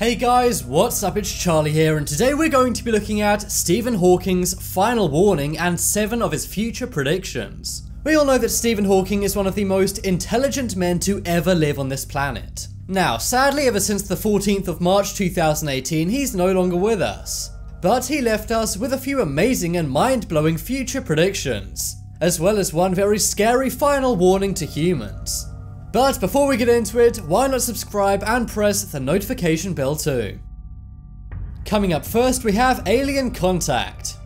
Hey guys, what's up? It's Charlie here, and today we're going to be looking at Stephen Hawking's final warning and 7 of his future predictions. We all know that Stephen Hawking is one of the most intelligent men to ever live on this planet. Now, sadly, ever since the 14th of March 2018, he's no longer with us. But he left us with a few amazing and mind-blowing future predictions, as well as one very scary final warning to humans. But before we get into it, why not subscribe and press the notification bell too? Coming up first, we have alien contact.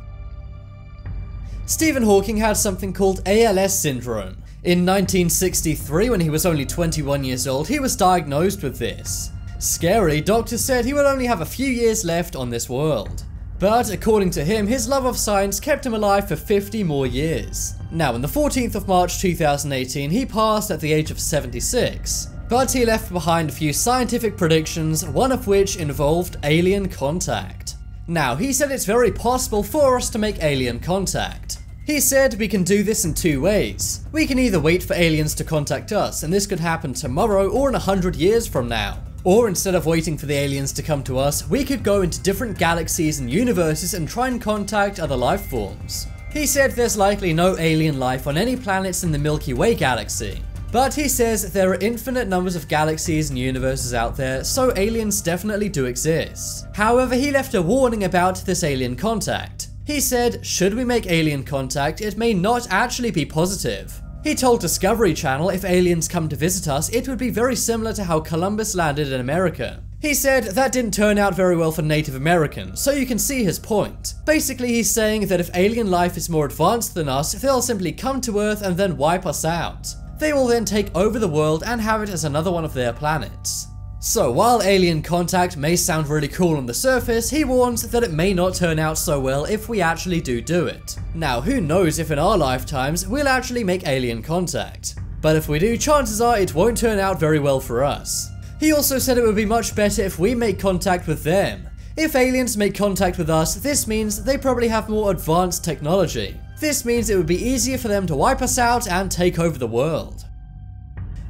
Stephen Hawking had something called ALS syndrome. In 1963, when he was only 21 years old, he was diagnosed with this. Scary, doctors said he would only have a few years left on this world. But according to him, his love of science kept him alive for 50 more years. Now, on the 14th of March 2018, he passed at the age of 76, but he left behind a few scientific predictions, one of which involved alien contact. Now, he said it's very possible for us to make alien contact. He said we can do this in two ways. We can either wait for aliens to contact us, and this could happen tomorrow or in 100 years from now. Or instead of waiting for the aliens to come to us, we could go into different galaxies and universes and try and contact other life forms. He said there's likely no alien life on any planets in the Milky Way galaxy. But he says there are infinite numbers of galaxies and universes out there, so aliens definitely do exist. However, he left a warning about this alien contact. He said, should we make alien contact, it may not actually be positive. He told Discovery Channel if aliens come to visit us, it would be very similar to how Columbus landed in America. He said that didn't turn out very well for Native Americans, so you can see his point. Basically, he's saying that if alien life is more advanced than us, they'll simply come to Earth and then wipe us out. They will then take over the world and have it as another one of their planets. So while alien contact may sound really cool on the surface, he warns that it may not turn out so well if we actually do it. Now, who knows if in our lifetimes we'll actually make alien contact. But if we do, chances are it won't turn out very well for us. He also said it would be much better if we make contact with them. If aliens make contact with us, this means they probably have more advanced technology. This means it would be easier for them to wipe us out and take over the world.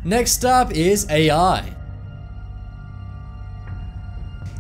Next up is AI.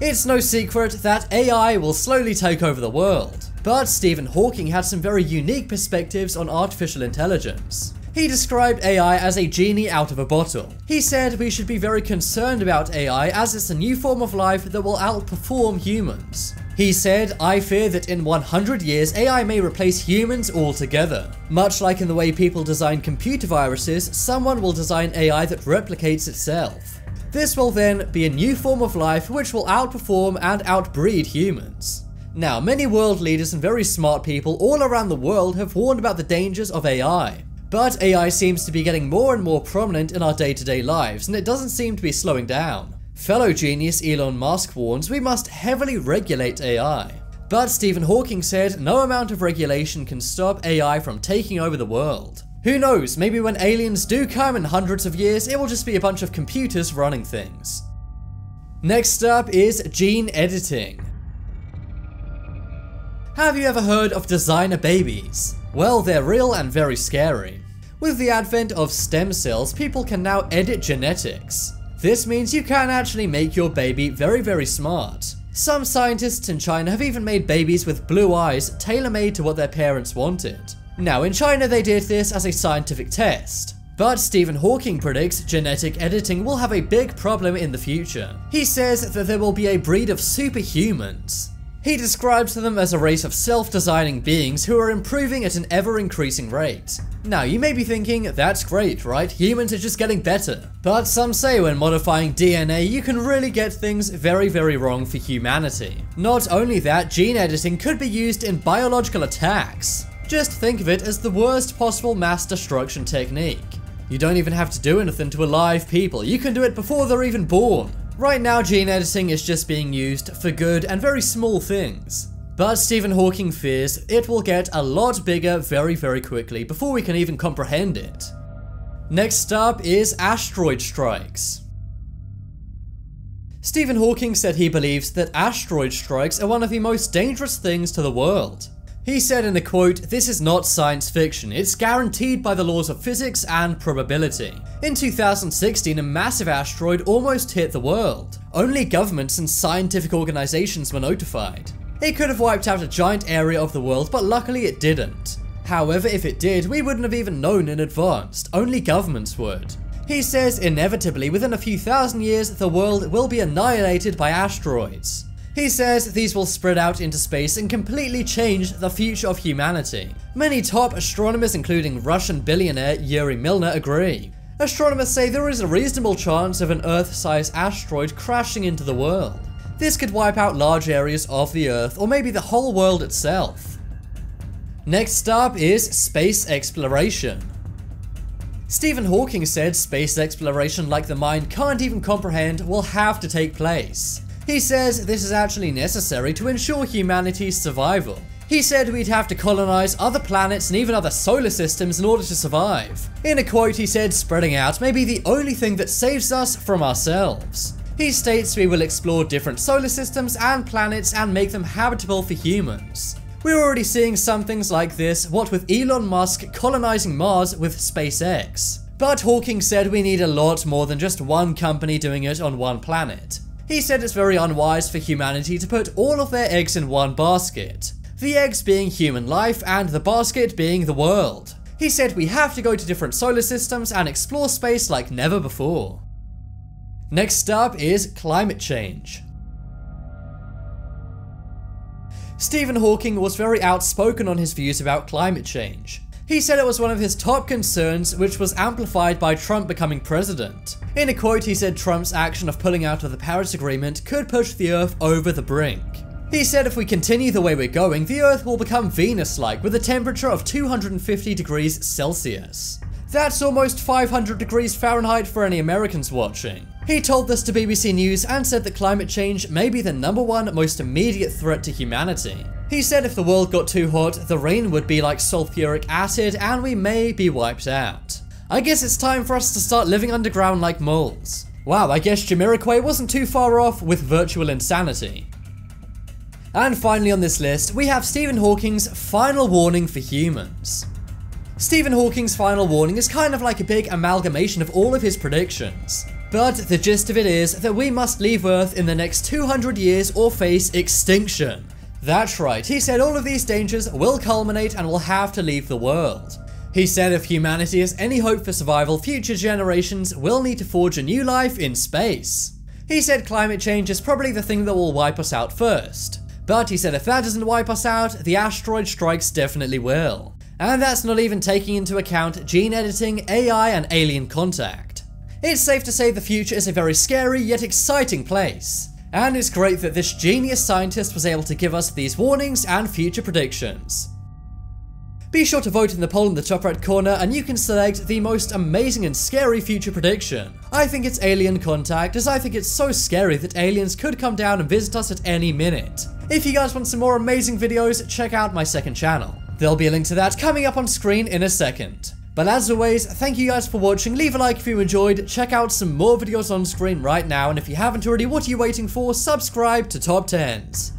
It's no secret that AI will slowly take over the world. But Stephen Hawking had some very unique perspectives on artificial intelligence. He described AI as a genie out of a bottle. He said we should be very concerned about AI as it's a new form of life that will outperform humans. He said, I fear that in 100 years AI may replace humans altogether. Much like in the way people design computer viruses, someone will design AI that replicates itself. This will then be a new form of life which will outperform and outbreed humans. Now, many world leaders and very smart people all around the world have warned about the dangers of AI. But AI seems to be getting more and more prominent in our day-to-day lives, and it doesn't seem to be slowing down. Fellow genius Elon Musk warns we must heavily regulate AI. But Stephen Hawking said no amount of regulation can stop AI from taking over the world. Who knows, maybe when aliens do come in hundreds of years, it will just be a bunch of computers running things. Next up is gene editing. Have you ever heard of designer babies? Well, they're real and very scary. With the advent of stem cells, people can now edit genetics. This means you can actually make your baby very, very smart. Some scientists in China have even made babies with blue eyes tailor-made to what their parents wanted. Now, in China they did this as a scientific test. But Stephen Hawking predicts genetic editing will have a big problem in the future. He says that there will be a breed of superhumans. He describes them as a race of self-designing beings who are improving at an ever-increasing rate. Now, you may be thinking, that's great, right? Humans are just getting better. But some say when modifying DNA, you can really get things very, very wrong for humanity. Not only that, gene editing could be used in biological attacks. Just think of it as the worst possible mass destruction technique. You don't even have to do anything to alive people. You can do it before they're even born. Right now, gene editing is just being used for good and very small things. But Stephen Hawking fears it will get a lot bigger very, very quickly before we can even comprehend it. Next up is asteroid strikes. Stephen Hawking said he believes that asteroid strikes are one of the most dangerous things to the world. He said in a quote, "This is not science fiction, it's guaranteed by the laws of physics and probability." In 2016, a massive asteroid almost hit the world. Only governments and scientific organizations were notified. It could have wiped out a giant area of the world, but luckily it didn't. However, if it did, we wouldn't have even known in advance. Only governments would. He says, inevitably, within a few thousand years, the world will be annihilated by asteroids. He says these will spread out into space and completely change the future of humanity. Many top astronomers, including Russian billionaire Yuri Milner, agree. Astronomers say there is a reasonable chance of an Earth-sized asteroid crashing into the world. This could wipe out large areas of the Earth, or maybe the whole world itself. Next up is space exploration. Stephen Hawking said space exploration, like the mind can't even comprehend, will have to take place. He says this is actually necessary to ensure humanity's survival. He said we'd have to colonize other planets and even other solar systems in order to survive. In a quote, he said, "Spreading out may be the only thing that saves us from ourselves." He states we will explore different solar systems and planets and make them habitable for humans. We're already seeing some things like this, what with Elon Musk colonizing Mars with SpaceX. But Hawking said we need a lot more than just one company doing it on one planet. He said it's very unwise for humanity to put all of their eggs in one basket. The eggs being human life and the basket being the world. He said we have to go to different solar systems and explore space like never before. Next up is climate change. Stephen Hawking was very outspoken on his views about climate change. He said it was one of his top concerns, which was amplified by Trump becoming president. In a quote, he said Trump's action of pulling out of the Paris agreement could push the Earth over the brink. He said if we continue the way we're going, the Earth will become Venus-like with a temperature of 250 degrees Celsius. That's almost 500 degrees Fahrenheit for any Americans watching. He told this to BBC News and said that climate change may be the #1 most immediate threat to humanity. He said if the world got too hot, the rain would be like sulfuric acid and we may be wiped out. I guess it's time for us to start living underground like moles. Wow, I guess Jamiroquai wasn't too far off with virtual insanity. And finally on this list, we have Stephen Hawking's final warning for humans. Stephen Hawking's final warning is kind of like a big amalgamation of all of his predictions. But the gist of it is that we must leave Earth in the next 200 years or face extinction. That's right, he said all of these dangers will culminate and we'll have to leave the world. He said if humanity has any hope for survival, future generations will need to forge a new life in space. He said climate change is probably the thing that will wipe us out first. But he said if that doesn't wipe us out, the asteroid strikes definitely will. And that's not even taking into account gene editing, AI, and alien contact. It's safe to say the future is a very scary yet exciting place. And it's great that this genius scientist was able to give us these warnings and future predictions. Be sure to vote in the poll in the top right corner and you can select the most amazing and scary future prediction. I think it's alien contact, as I think it's so scary that aliens could come down and visit us at any minute. If you guys want some more amazing videos, check out my second channel. There'll be a link to that coming up on screen in a second. But as always, thank you guys for watching, leave a like if you enjoyed, check out some more videos on screen right now, and if you haven't already, what are you waiting for? Subscribe to Top 10s.